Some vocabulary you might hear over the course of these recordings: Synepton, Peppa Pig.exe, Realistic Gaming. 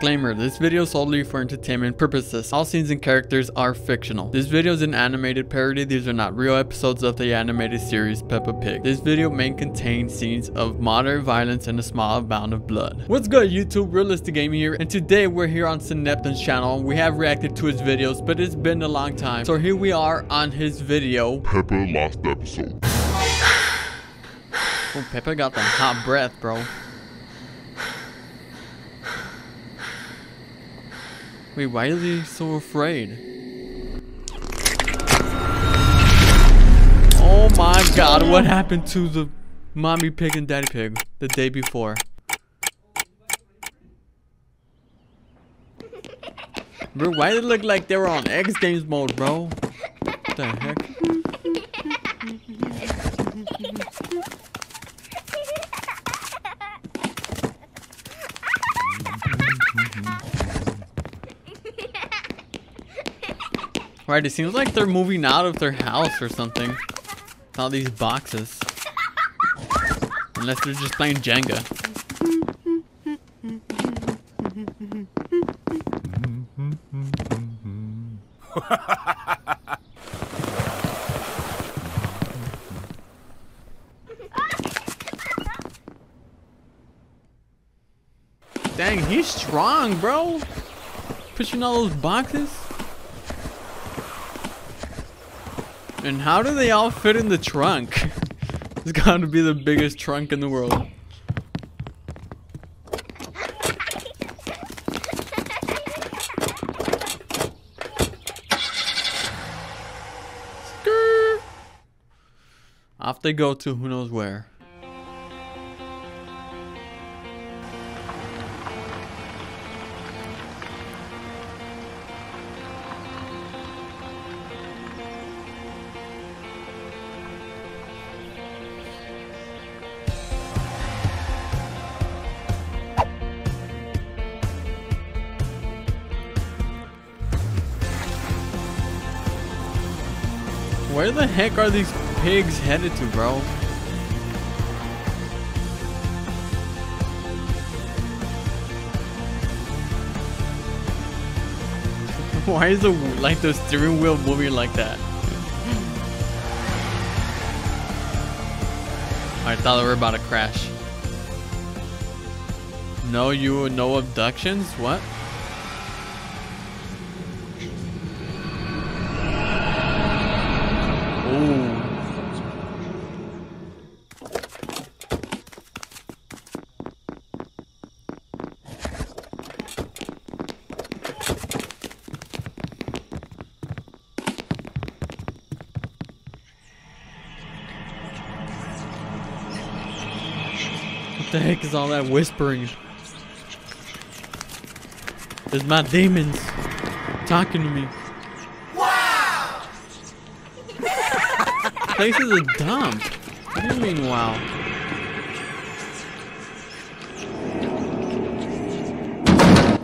Disclaimer, this video is solely for entertainment purposes. All scenes and characters are fictional. This video is an animated parody. These are not real episodes of the animated series Peppa Pig. This video may contain scenes of moderate violence and a small amount of blood. What's good YouTube, Realistic Gaming here, and today we're here on Synepton's channel. We have reacted to his videos, but it's been a long time. So here we are on his video, Peppa Lost Episode. Oh, Peppa got that hot breath, bro. Wait, why is he so afraid? Oh my god, what happened to the mommy pig and daddy pig the day before? Bro, why did it look like they were on X Games mode, bro? What the heck? Right, it seems like they're moving out of their house or something. With all these boxes. Unless they're just playing Jenga. Dang, he's strong, bro. Pushing all those boxes. And how do they all fit in the trunk? It's gotta be the biggest trunk in the world. Skrr. Off they go to who knows where. Where the heck are these pigs headed to, bro? Why is the steering wheel moving like that? I thought we were about to crash. No abductions? What? What the heck is all that whispering? It's my demons talking to me. Wow! This place is a dump. What do you mean, wow?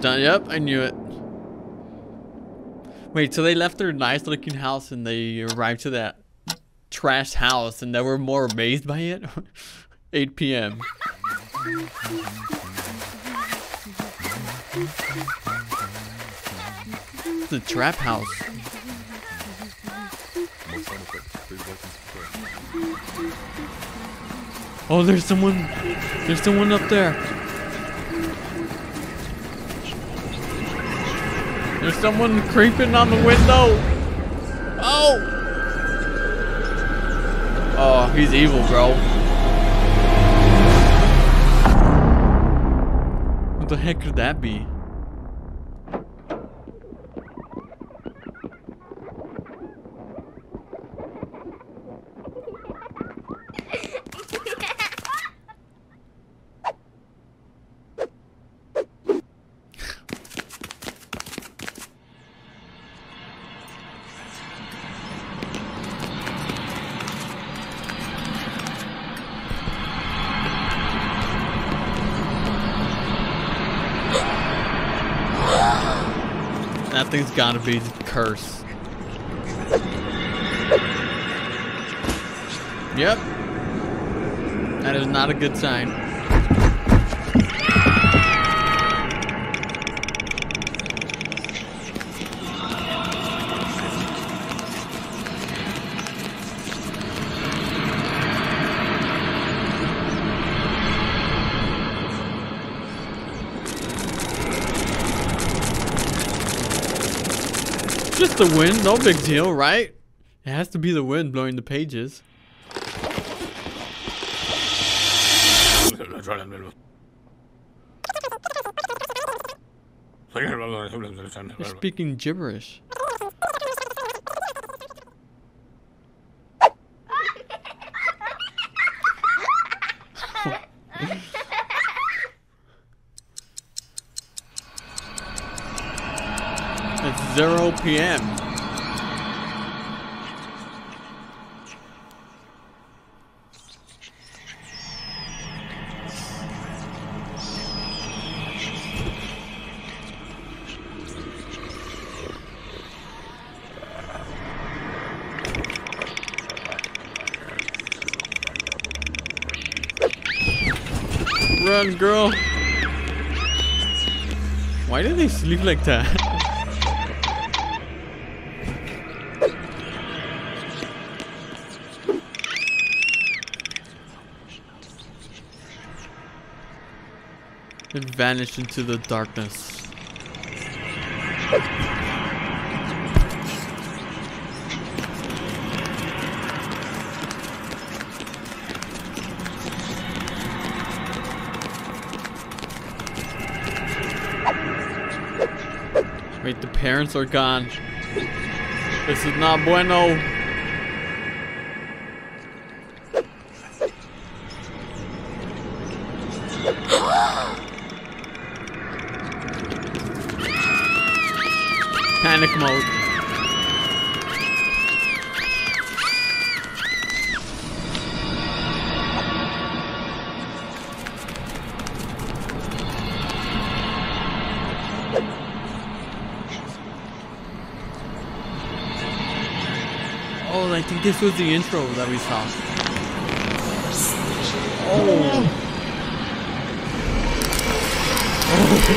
Done. Yep, I knew it. Wait, so they left their nice-looking house and they arrived to that trash house, and they were more amazed by it. 8 p.m. It's a trap house. Oh, there's someone. There's someone up there. There's someone creeping on the window. Oh. Oh, he's evil, bro. What the heck could that be? That thing's gotta be the curse. Yep. That is not a good sign. just the wind, no big deal, right? It has to be the wind blowing the pages. They're speaking gibberish. It's 0 PM. Run, girl. Why do they sleep like that? It vanished into the darkness. Wait, the parents are gone. This is not bueno. Panic mode. Oh, I think this was the intro that we saw. Oh,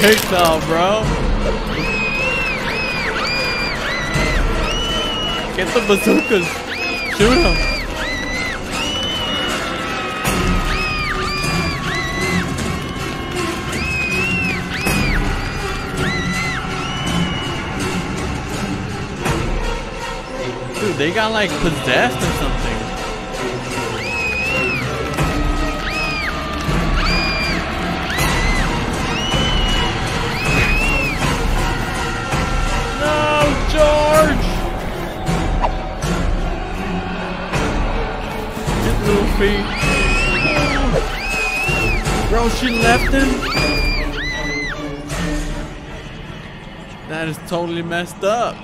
pixel, bro. Get the bazookas! Shoot him! Dude, they got like possessed or something. Bro, she left him? That is totally messed up.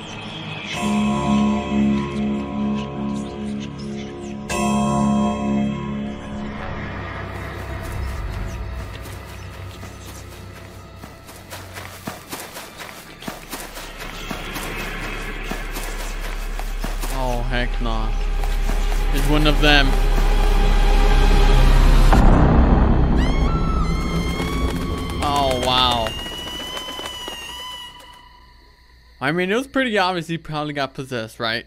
Oh, heck no. It's one of them. Wow. I mean, it was pretty obvious he probably got possessed, right?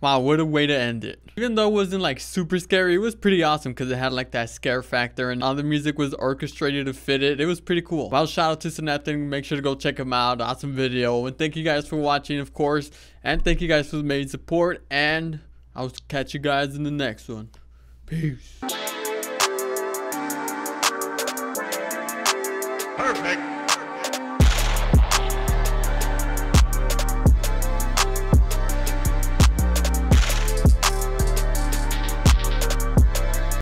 Wow, what a way to end it. Even though it wasn't like super scary, it was pretty awesome because it had like that scare factor and all the music was orchestrated to fit it. It was pretty cool. Well, shout out to Synepton. Make sure to go check him out. Awesome video. And thank you guys for watching, of course. And thank you guys for the amazing support. And I'll catch you guys in the next one. Peace. Perfect.